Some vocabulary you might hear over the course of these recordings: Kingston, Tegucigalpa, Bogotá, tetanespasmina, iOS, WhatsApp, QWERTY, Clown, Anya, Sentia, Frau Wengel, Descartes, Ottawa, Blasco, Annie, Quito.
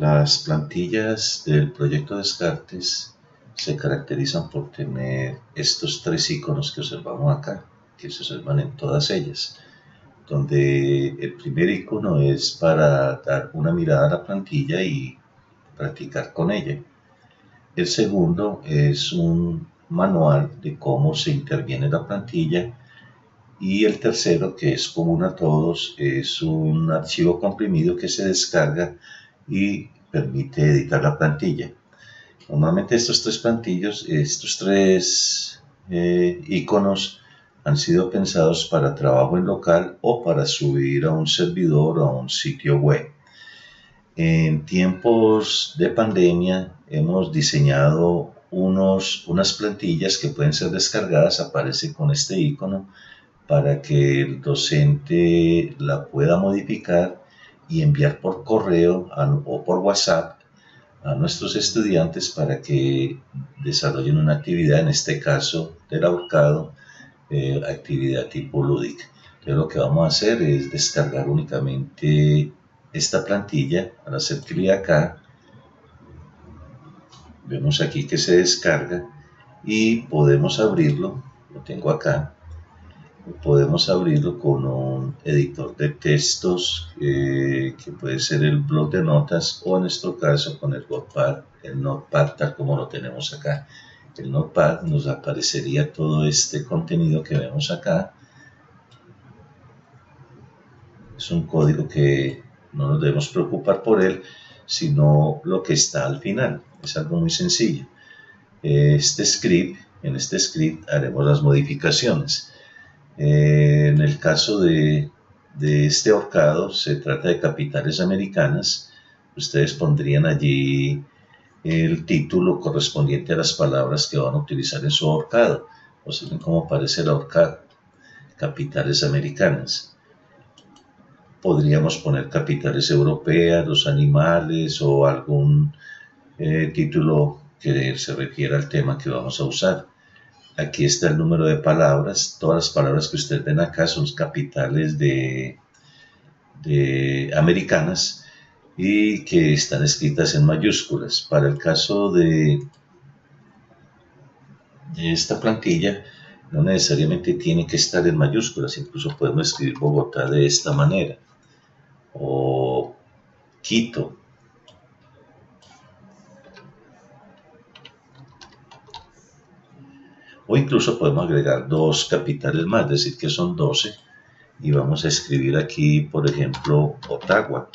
Las plantillas del proyecto Descartes se caracterizan por tener estos tres iconos que observamos acá, que se observan en todas ellas, donde el primer icono es para dar una mirada a la plantilla y practicar con ella. El segundo es un manual de cómo se interviene la plantilla. Y el tercero, que es común a todos, es un archivo comprimido que se descarga y permite editar la plantilla. Normalmente estos tres iconos han sido pensados para trabajo en local o para subir a un servidor o a un sitio web. En tiempos de pandemia hemos diseñado unas plantillas que pueden ser descargadas, aparece con este icono, para que el docente la pueda modificar y enviar por correo o por WhatsApp a nuestros estudiantes para que desarrollen una actividad, en este caso del ahorcado, actividad tipo lúdica. Entonces lo que vamos a hacer es descargar únicamente esta plantilla. Al hacer clic acá, vemos aquí que se descarga y podemos abrirlo, lo tengo acá, podemos abrirlo con un editor de textos que puede ser el bloc de notas o en nuestro caso con el Notepad, tal como lo tenemos acá. El Notepad nos aparecería todo este contenido que vemos acá. Es un código que no nos debemos preocupar por él, sino lo que está al final. Es algo muy sencillo. En este script haremos las modificaciones. En el caso de este ahorcado, se trata de capitales americanas. Ustedes pondrían allí el título correspondiente a las palabras que van a utilizar en su ahorcado. Observen cómo aparece el ahorcado, capitales americanas. Podríamos poner capitales europeas, los animales o algún título que se refiera al tema que vamos a usar. Aquí está el número de palabras. Todas las palabras que ustedes ven acá son capitales de americanas y que están escritas en mayúsculas. Para el caso de esta plantilla, no necesariamente tiene que estar en mayúsculas. Incluso podemos escribir Bogotá de esta manera, o Quito, o incluso podemos agregar dos capitales más, es decir que son 12, y vamos a escribir aquí, por ejemplo, Ottawa,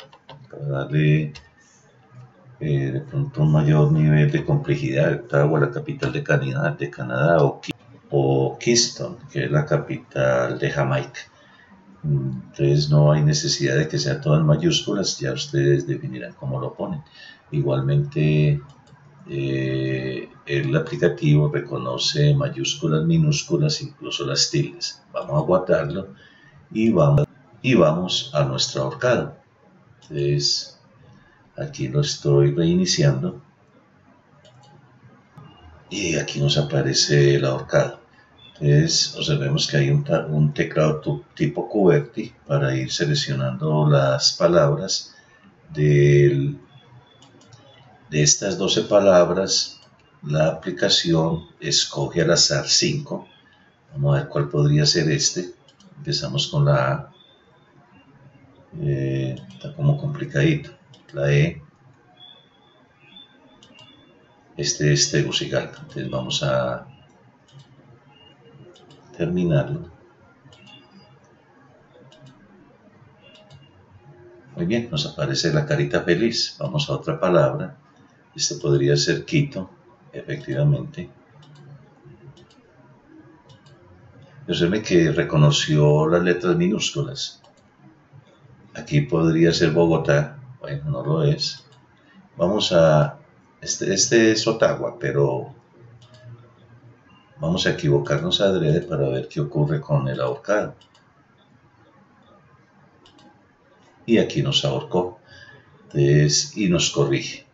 para darle de pronto un mayor nivel de complejidad. Ottawa, la capital de Canadá, o Kingston, que es la capital de Jamaica. Entonces no hay necesidad de que sea todo en mayúsculas, ya ustedes definirán cómo lo ponen. Igualmente el aplicativo reconoce mayúsculas, minúsculas, incluso las tildes. Vamos a guardarlo y vamos a nuestro ahorcado. Entonces aquí lo estoy reiniciando y aquí nos aparece el ahorcado. Entonces observemos que hay un teclado tipo QWERTY para ir seleccionando las palabras de estas 12 palabras. La aplicación escoge al azar 5. Vamos a ver cuál podría ser este. Empezamos con la A. Está como complicadito. La E. Este es Tegucigalpa. Entonces vamos a terminarlo. Muy bien, nos aparece la carita feliz. Vamos a otra palabra. Este podría ser Quito, efectivamente. Observen que reconoció las letras minúsculas. Aquí podría ser Bogotá. Bueno, no lo es. Vamos a... Este es Ottawa, pero vamos a equivocarnos adrede para ver qué ocurre con el ahorcado. Y aquí nos ahorcó. Entonces, y nos corrige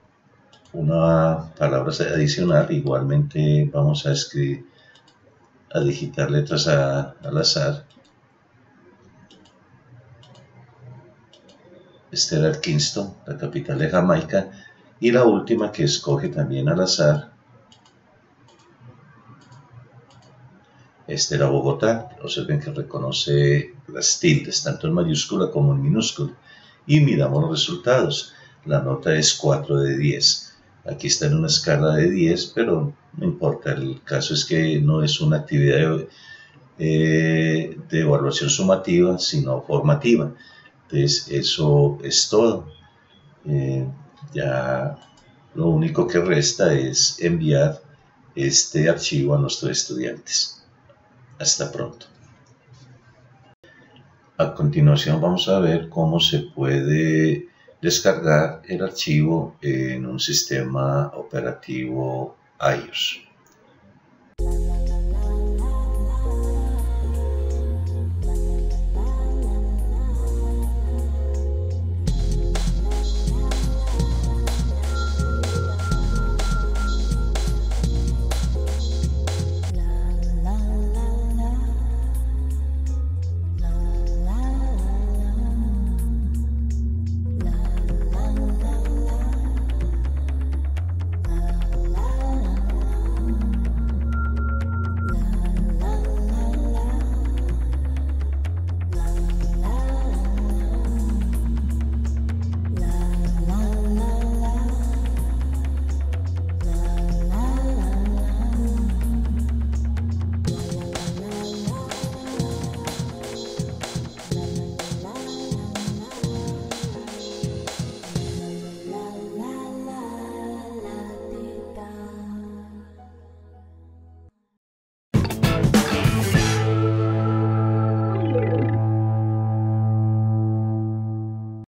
una palabra adicional. Igualmente vamos a escribir, a digitar letras al azar. Stellar Kingston, la capital de Jamaica, y la última que escoge también al azar, era Bogotá. Observen que reconoce las tildes, tanto en mayúscula como en minúscula. Y miramos los resultados. La nota es 4 de 10. Aquí está en una escala de 10, pero no importa. El caso es que no es una actividad de evaluación sumativa, sino formativa. Entonces, eso es todo. Ya lo único que resta es enviar este archivo a nuestros estudiantes. Hasta pronto. A continuación vamos a ver cómo se puede descargar el archivo en un sistema operativo iOS.